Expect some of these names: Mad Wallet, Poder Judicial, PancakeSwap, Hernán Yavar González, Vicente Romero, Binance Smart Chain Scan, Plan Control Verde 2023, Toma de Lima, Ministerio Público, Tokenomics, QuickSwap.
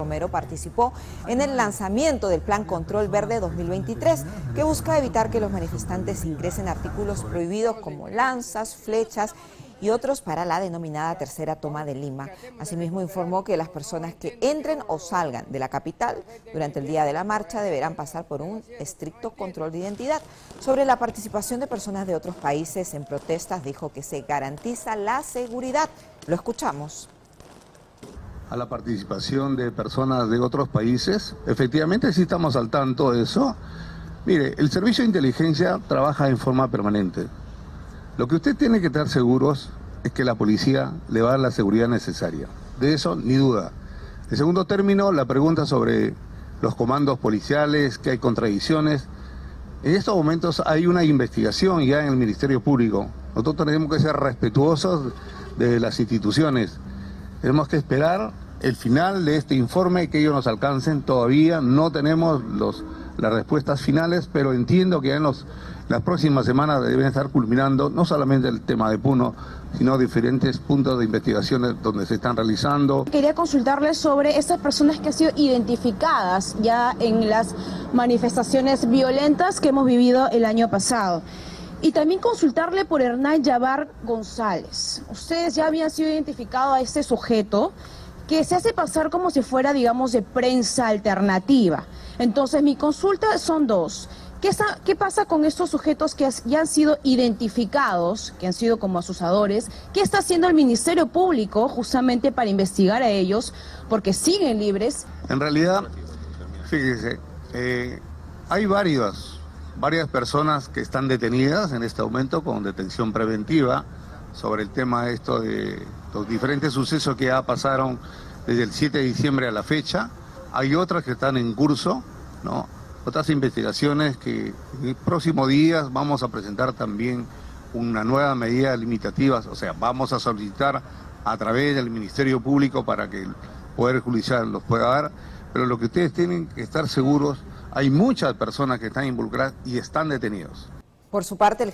Romero participó en el lanzamiento del Plan Control Verde 2023, que busca evitar que los manifestantes ingresen artículos prohibidos como lanzas, flechas y otros para la denominada tercera toma de Lima. Asimismo, informó que las personas que entren o salgan de la capital durante el día de la marcha deberán pasar por un estricto control de identidad. Sobre la participación de personas de otros países en protestas, dijo que se garantiza la seguridad. Lo escuchamos. A la participación de personas de otros países, efectivamente sí estamos al tanto de eso. Mire, el Servicio de Inteligencia trabaja en forma permanente. Lo que usted tiene que estar seguros es que la policía le va a dar la seguridad necesaria. De eso, ni duda. En segundo término, la pregunta sobre los comandos policiales, que hay contradicciones. En estos momentos hay una investigación ya en el Ministerio Público. Nosotros tenemos que ser respetuosos de las instituciones. Tenemos que esperar el final de este informe, que ellos nos alcancen. Todavía no tenemos las respuestas finales, pero entiendo que ya en las próximas semanas deben estar culminando no solamente el tema de Puno, sino diferentes puntos de investigación donde se están realizando. Quería consultarle sobre esas personas que han sido identificadas ya en las manifestaciones violentas que hemos vivido el año pasado. Y también consultarle por Hernán Yavar González. Ustedes ya habían sido identificados a este sujeto que se hace pasar como si fuera, digamos, de prensa alternativa. Entonces, mi consulta son dos. ¿Qué pasa con estos sujetos que ya han sido identificados, que han sido como asusadores? ¿Qué está haciendo el Ministerio Público justamente para investigar a ellos? Porque siguen libres. En realidad, fíjese, hay varias personas que están detenidas en este momento con detención preventiva sobre el tema esto de los diferentes sucesos que ya pasaron desde el 7 de diciembre a la fecha. Hay otras que están en curso, ¿no? Otras investigaciones que en el próximo día vamos a presentar también una nueva medida limitativa, o sea, vamos a solicitar a través del Ministerio Público para que el Poder Judicial los pueda dar, pero lo que ustedes tienen que estar seguros, hay muchas personas que están involucradas y están detenidos. Por su parte,